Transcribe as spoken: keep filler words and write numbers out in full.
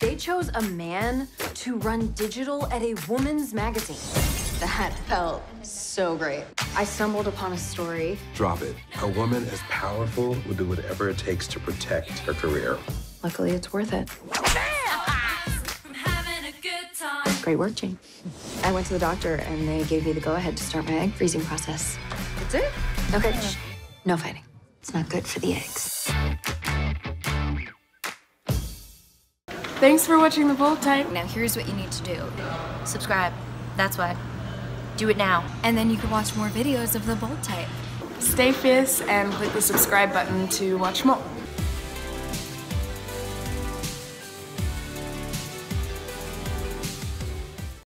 They chose a man to run digital at a woman's magazine. That felt so great. I stumbled upon a story. Drop it. A woman as powerful will do whatever it takes to protect her career. Luckily, it's worth it. Great work, Jane. I went to the doctor and they gave me the go-ahead to start my egg freezing process. That's it? Okay, yeah. No fighting. It's not good for the eggs. Thanks for watching The Bold Type. Now here's what you need to do. Subscribe. That's what. Do it now. And then you can watch more videos of The Bold Type. Stay fierce and click the subscribe button to watch more.